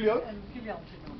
Julian?